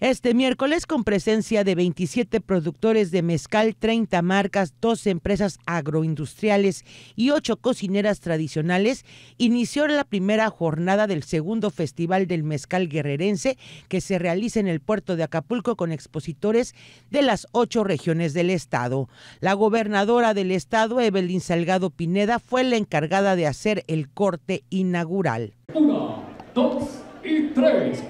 este miércoles con presencia de 27 productores de mezcal, 30 marcas, 12 empresas agroindustriales y 8 cocineras tradicionales, inició la primera jornada del segundo Festival del Mezcal Guerrerense, que se realiza en el puerto de Acapulco con expositores de las 8 regiones del estado. La gobernadora del estado, Evelyn Salgado Pineda, fue la encargada de hacer el corte inaugural. 1, 2 y 3.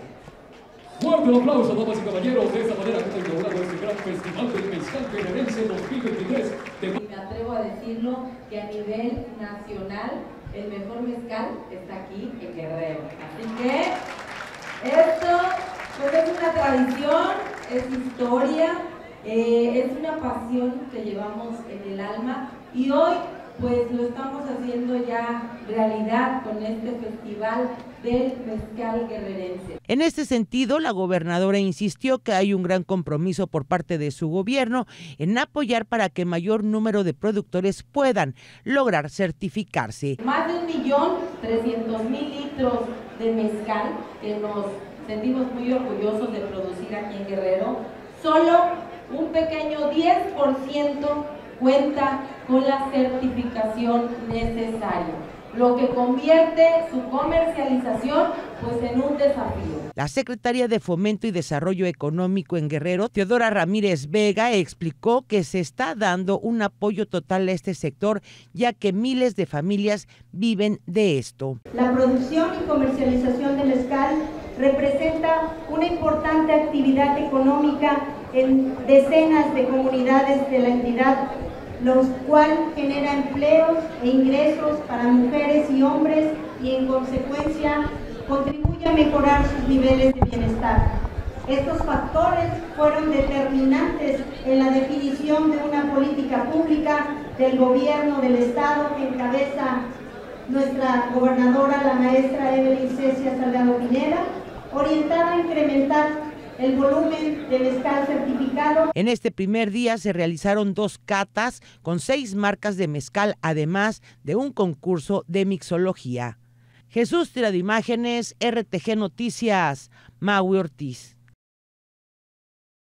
Fuerte aplauso, damas y caballeros. De esta manera que está inaugurado este gran festival del mezcal guerrerense 2023. Me atrevo a decirlo que a nivel nacional el mejor mezcal está aquí en Guerrero. Así que esto pues es una tradición, es historia, es una pasión que llevamos en el alma y hoy pues lo estamos haciendo ya realidad con este festival del mezcal guerrerense. En este sentido, la gobernadora insistió que hay un gran compromiso por parte de su gobierno en apoyar para que mayor número de productores puedan lograr certificarse. Más de 1.300.000 litros de mezcal que nos sentimos muy orgullosos de producir aquí en Guerrero, solo un pequeño 10% cuenta con la certificación necesaria, lo que convierte su comercialización pues en un desafío. La secretaria de Fomento y Desarrollo Económico en Guerrero, Teodora Ramírez Vega, explicó que se está dando un apoyo total a este sector, ya que miles de familias viven de esto. La producción y comercialización del mezcal representa una importante actividad económica en decenas de comunidades de la entidad, los cuales genera empleos e ingresos para mujeres y hombres y en consecuencia contribuye a mejorar sus niveles de bienestar. Estos factores fueron determinantes en la definición de una política pública del gobierno del estado que encabeza nuestra gobernadora, la maestra Evelyn Salgado Pineda, orientada a incrementar el volumen del mezcal certificado. En este primer día se realizaron 2 catas con 6 marcas de mezcal, además de un concurso de mixología. Jesús Tirado, Imágenes, RTG Noticias, Maui Ortiz.